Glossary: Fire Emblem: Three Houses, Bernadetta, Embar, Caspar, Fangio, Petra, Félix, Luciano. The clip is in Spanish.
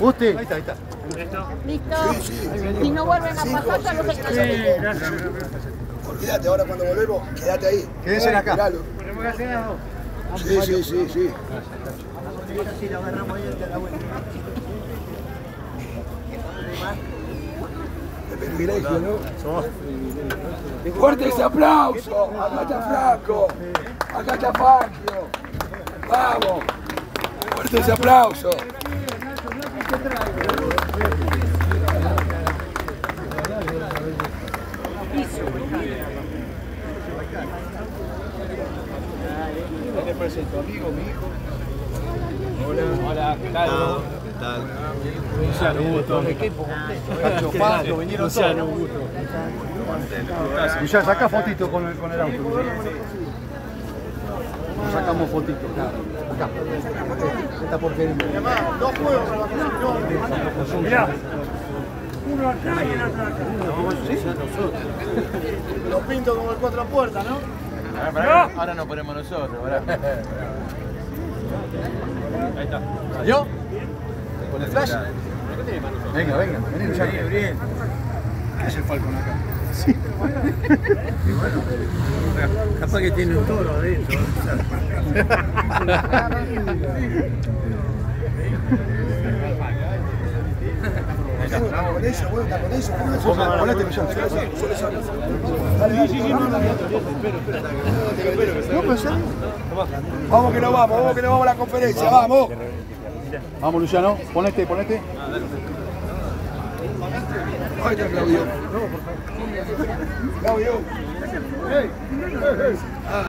¿Usted? Ahí está. ¿Listo? Sí. Si no vuelven a pasar, ya los gracias. Olvídate, ahora cuando volvemos, quédate ahí. Quédense acá. Miralo. Sí. Si la agarramos ahí, te la vuelta. Privilegio, ¿no? ¡Fuerte ese aplauso! ¡Acá está Franco! ¡Acá está Fangio! ¡Vamos! ¡Fuerte ese aplauso! Te presento, amigo, mi hijo. Hola, ¿qué tal? Luciano, un gusto. Luciano, un gusto. Y ya sacá fotito con el auto. Nos sacamos fotito, acá. Esta porquería. Dos juegos. Mirá. Uno acá y el otro acá. Nosotros. Los pinto como el cuatro puertas, ¿no? Ahora nos ponemos nosotros. Ahí está. ¿Salió? ¿Con el flash? Venga. Vení, Gabriel. ¿Qué es el Falcon acá? Sí. Y bueno, capaz que tiene un toro adentro. Vamos que nos vamos a la conferencia, vamos. Vamos, Luciano, ponete. Ahí está Claudio. Claudio.